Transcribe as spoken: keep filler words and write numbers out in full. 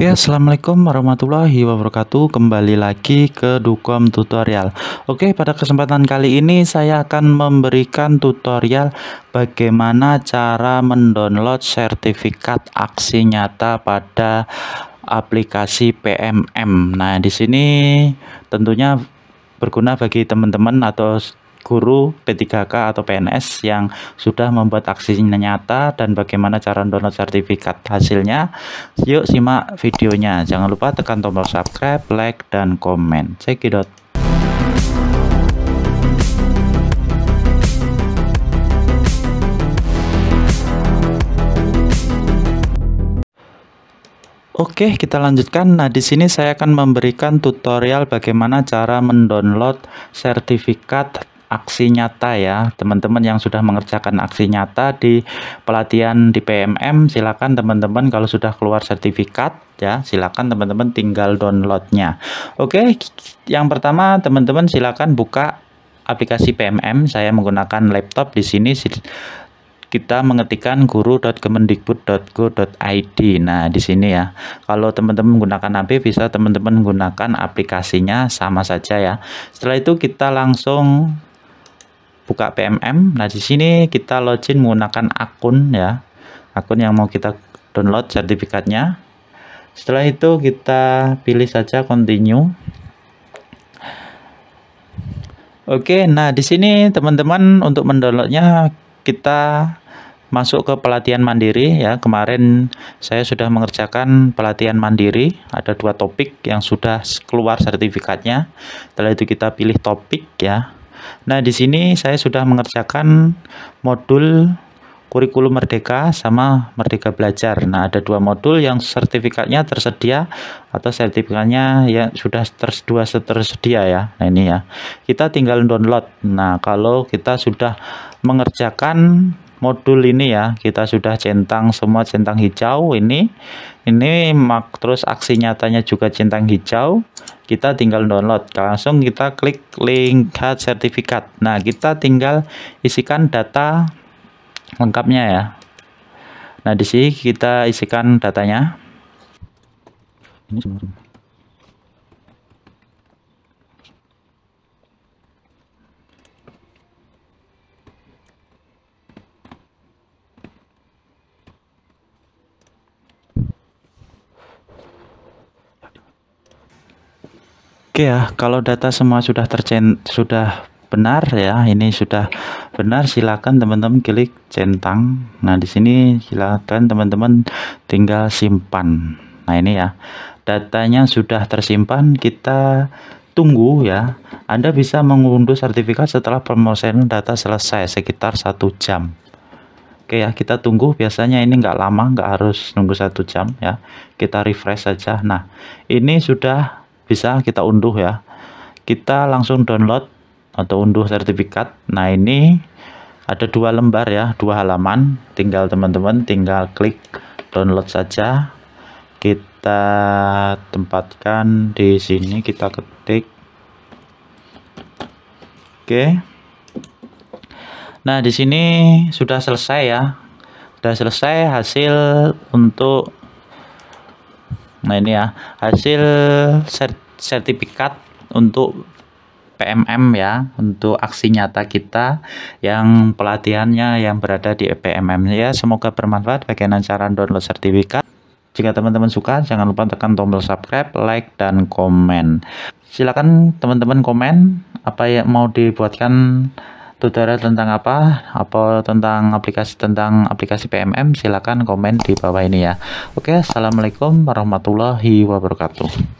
Oke, assalamualaikum warahmatullahi wabarakatuh. Kembali lagi ke DUCOM Tutorial. Oke, pada kesempatan kali ini saya akan memberikan tutorial bagaimana cara mendownload sertifikat aksi nyata pada aplikasi P M M. Nah, di sini tentunya berguna bagi teman-teman atau guru P tiga K atau P N S yang sudah membuat aksinya nyata dan bagaimana cara download sertifikat hasilnya. Yuk simak videonya. Jangan lupa tekan tombol subscribe, like, dan komen. Cekidot. Oke, kita lanjutkan. Nah, di sini saya akan memberikan tutorial bagaimana cara mendownload sertifikat aksi nyata ya teman-teman yang sudah mengerjakan aksi nyata di pelatihan di P M M. Silakan teman-teman kalau sudah keluar sertifikat ya, silakan teman-teman tinggal downloadnya. Oke, yang pertama teman-teman silakan buka aplikasi P M M. Saya menggunakan laptop. Di sini kita mengetikkan guru dot kemendikbud dot go dot i d. Nah, di sini ya, kalau teman-teman menggunakan H P bisa teman-teman menggunakan aplikasinya, sama saja ya. Setelah itu kita langsung buka P M M. Nah, di sini kita login menggunakan akun ya, akun yang mau kita download sertifikatnya. Setelah itu kita pilih saja continue. Oke, nah di sini teman-teman untuk mendownloadnya kita masuk ke pelatihan mandiri ya. Kemarin saya sudah mengerjakan pelatihan mandiri, ada dua topik yang sudah keluar sertifikatnya. Setelah itu kita pilih topik ya. Nah, di sini saya sudah mengerjakan modul kurikulum merdeka sama merdeka belajar. Nah, ada dua modul yang sertifikatnya tersedia atau sertifikatnya yang sudah tersedia tersedia ya. Nah, ini ya. Kita tinggal download. Nah, kalau kita sudah mengerjakan modul ini ya, kita sudah centang semua centang hijau ini ini mak terus aksi nyatanya juga centang hijau, kita tinggal download. Langsung kita klik link lihat sertifikat. Nah, kita tinggal isikan data lengkapnya ya. Nah, di sini kita isikan datanya ini sebenarnya. Oke ya, kalau data semua sudah tercent sudah benar ya, ini sudah benar, silakan teman-teman klik centang. Nah, di sini silakan teman-teman tinggal simpan. Nah, ini ya. Datanya sudah tersimpan, kita tunggu ya. Anda bisa mengunduh sertifikat setelah pemrosesan data selesai sekitar satu jam. Oke ya, kita tunggu. Biasanya ini nggak lama, nggak harus nunggu satu jam ya. Kita refresh saja. Nah, ini sudah bisa kita unduh ya, kita langsung download atau unduh sertifikat. Nah, ini ada dua lembar ya, dua halaman, tinggal teman-teman tinggal klik download saja. Kita tempatkan di sini, kita ketik. Oke, nah di sini sudah selesai ya, sudah selesai hasil untuk nah ini ya, hasil sertifikat untuk P M M ya, untuk aksi nyata kita yang pelatihannya yang berada di P M M ya. Semoga bermanfaat bagian cara download sertifikat. Jika teman-teman suka, jangan lupa tekan tombol subscribe, like, dan komen. Silakan teman-teman komen apa yang mau dibuatkan tutorial tentang apa, apa tentang aplikasi tentang aplikasi P M M. Silakan komen di bawah ini ya. Oke, assalamualaikum warahmatullahi wabarakatuh.